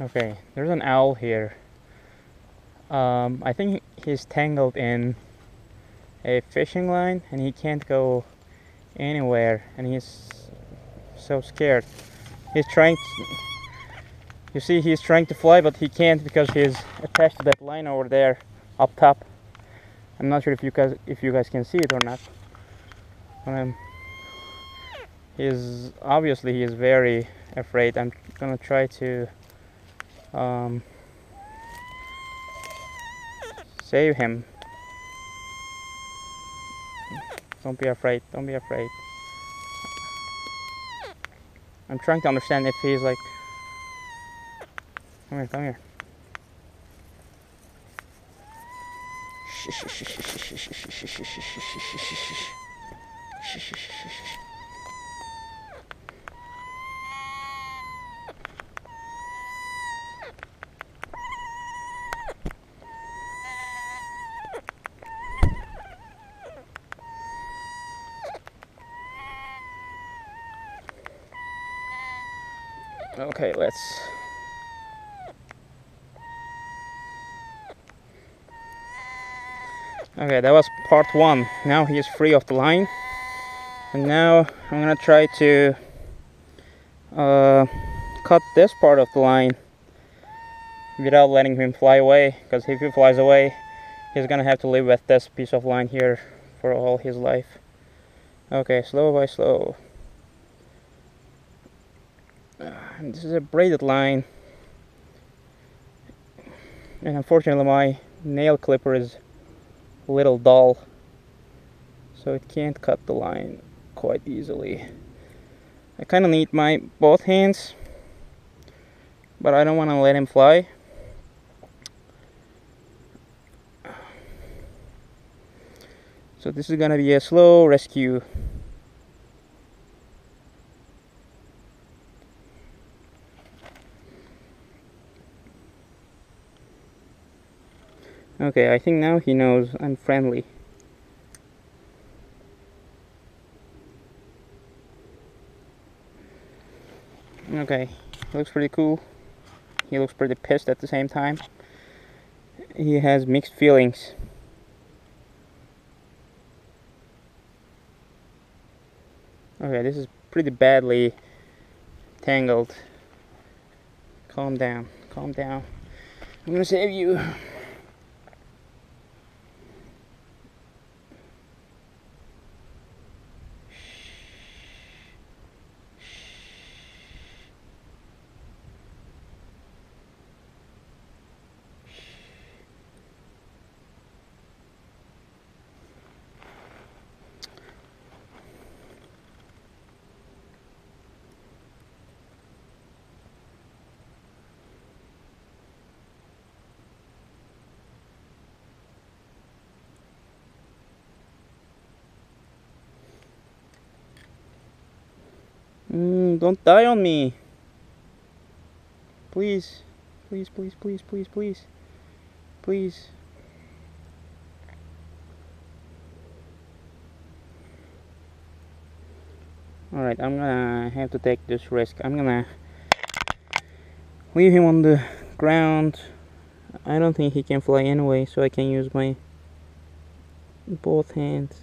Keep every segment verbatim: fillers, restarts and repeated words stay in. Okay, there's an owl here. Um, I think he's tangled in a fishing line and he can't go anywhere and he's so scared. He's trying to, you see he's trying to fly but he can't because he's attached to that line over there up top. I'm not sure if you guys if you guys can see it or not. Um, he's obviously he is very afraid. I'm gonna try to um, save him. Don't be afraid, don't be afraid. I'm trying to understand if he's like, come here, come here. Okay, let's okay, that was part one. Now he is free of the line and now I'm gonna try to uh, cut this part of the line without letting him fly away, because if he flies away he's gonna have to live with this piece of line here for all his life. Okay, slow by slow. And this is a braided line and unfortunately my nail clipper is a little dull so it can't cut the line quite easily. I kind of need my both hands but I don't want to let him fly. So this is gonna be a slow rescue. Okay, I think now he knows I'm friendly. Okay, looks pretty cool. He looks pretty pissed at the same time. He has mixed feelings. Okay, this is pretty badly tangled. Calm down, calm down. I'm gonna save you. Mm, don't die on me. Please. Please, please, please, please, please. Please. Alright, I'm gonna have to take this risk. I'm gonna leave him on the ground. I don't think he can fly anyway, so I can use my both hands.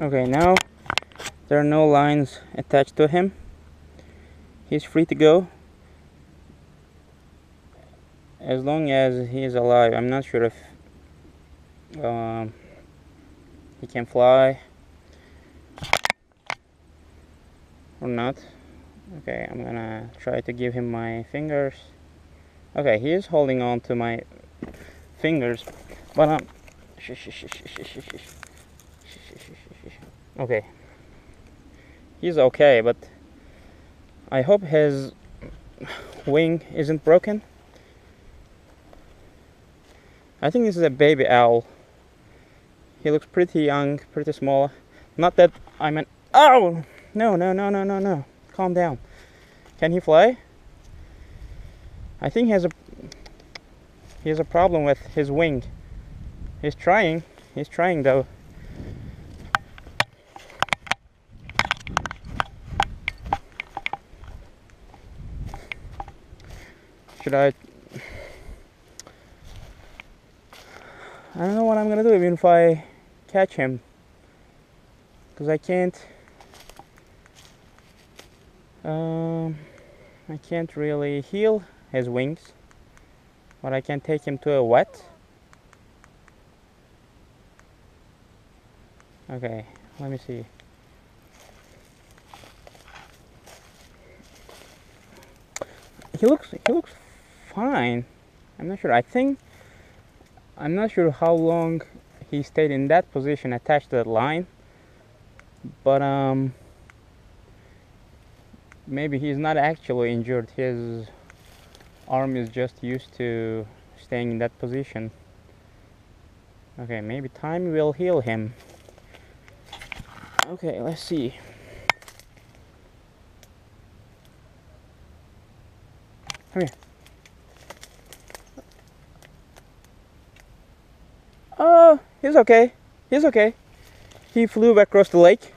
Okay, now there are no lines attached to him. He's free to go as long as he is alive. I'm not sure if um, he can fly or not. Okay, I'm gonna try to give him my fingers. Okay, he is holding on to my fingers, but I'm okay, he's okay, but I hope his wing isn't broken. I think this is a baby owl. He looks pretty young, pretty small. Not that I'm an owl! No, no, no, no, no, no. Calm down. Can he fly? I think he has a he has a problem with his wing. He's trying. He's trying though. Should I? I don't know what I'm gonna do even if I catch him, because I can't. Um, I can't really heal his wings, but I can take him to a wet. Okay, let me see. He looks. He looks fine. I'm not sure. I think. I'm not sure how long he stayed in that position attached to that line, but um, maybe he's not actually injured. His arm is just used to staying in that position. Okay, maybe time will heal him. Okay, let's see. Come here. Oh, he's okay. He's okay. He flew across the lake.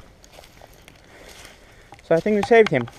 So I think we saved him.